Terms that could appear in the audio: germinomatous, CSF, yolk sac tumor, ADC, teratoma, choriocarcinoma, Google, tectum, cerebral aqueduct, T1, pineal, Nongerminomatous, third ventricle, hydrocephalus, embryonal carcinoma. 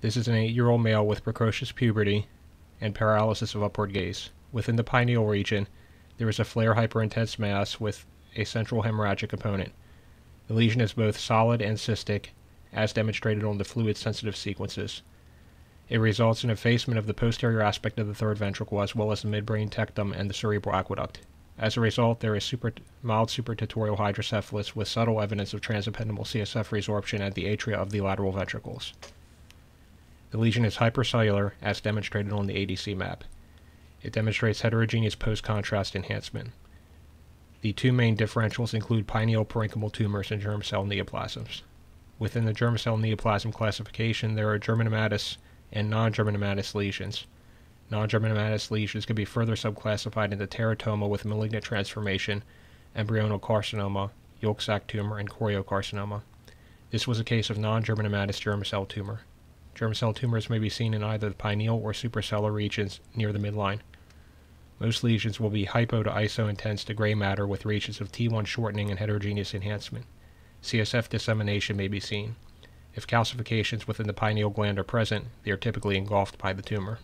This is an 8-year-old male with precocious puberty and paralysis of upward gaze. Within the pineal region, there is a flare hyperintense mass with a central hemorrhagic component. The lesion is both solid and cystic, as demonstrated on the fluid-sensitive sequences. It results in effacement of the posterior aspect of the third ventricle as well as the midbrain tectum and the cerebral aqueduct. As a result, there is mild supratatorial hydrocephalus with subtle evidence of transependymal CSF resorption at the atria of the lateral ventricles. The lesion is hypercellular, as demonstrated on the ADC map. It demonstrates heterogeneous post-contrast enhancement. The two main differentials include pineal parenchymal tumors and germ cell neoplasms. Within the germ cell neoplasm classification, there are germanomatous and non-germanomatous lesions. Non-germanomatous lesions can be further subclassified into teratoma with malignant transformation, embryonal carcinoma, yolk sac tumor, and choriocarcinoma. This was a case of non-germanomatous germ cell tumor. Germ cell tumors may be seen in either the pineal or supracellular regions near the midline. Most lesions will be hypo to iso-intense to gray matter with regions of T1 shortening and heterogeneous enhancement. CSF dissemination may be seen. If calcifications within the pineal gland are present, they are typically engulfed by the tumor.